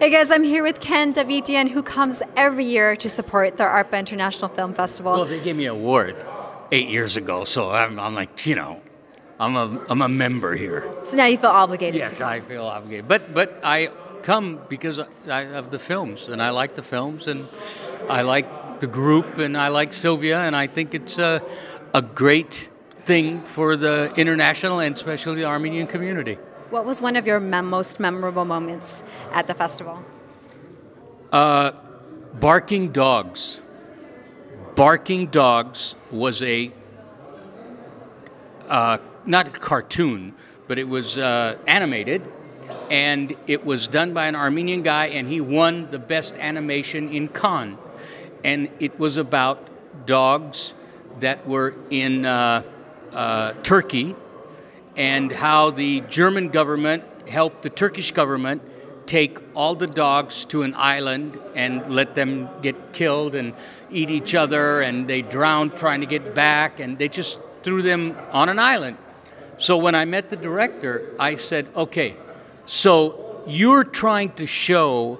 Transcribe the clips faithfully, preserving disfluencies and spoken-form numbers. Hey guys, I'm here with Ken Davitian, who comes every year to support the ARPA International Film Festival. Well, they gave me an award eight years ago, so I'm, I'm like, you know, I'm a, I'm a member here. So now you feel obligated yes, to come. Yes, I feel obligated. But, but I come because I, of the films, and I like the films, and I like the group, and I like Sylvia, and I think it's a, a great thing for the international and especially the Armenian community. What was one of your mem most memorable moments at the festival? Uh, Barking Dogs. Barking Dogs was a, uh, not a cartoon, but it was uh, animated, and it was done by an Armenian guy, and he won the best animation in Cannes. And it was about dogs that were in uh, uh, Turkey, and how the German government helped the Turkish government take all the dogs to an island and let them get killed and eat each other, and they drowned trying to get back, and they just threw them on an island. So when I met the director, I said, okay, so you're trying to show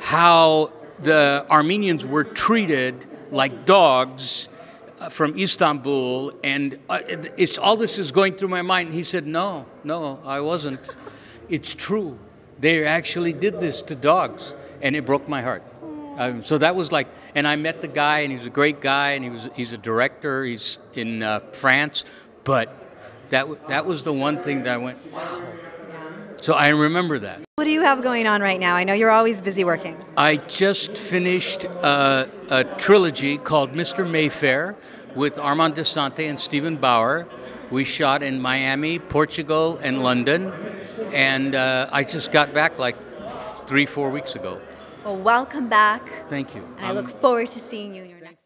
how the Armenians were treated like dogs from Istanbul, and it's all this is going through my mind. He said, no, no, I wasn't. It's true. They actually did this to dogs, and it broke my heart. Um, so that was like, and I met the guy, and he was a great guy, and he was, he's a director, he's in uh, France, but that, that was the one thing that I went, wow. So I remember that. What do you have going on right now? I know you're always busy working. I just finished uh, a trilogy called Mister Mayfair with Armand DeSante and Stephen Bauer. We shot in Miami, Portugal, and London. And uh, I just got back like three, four weeks ago. Well, welcome back. Thank you. And um, I look forward to seeing you in your next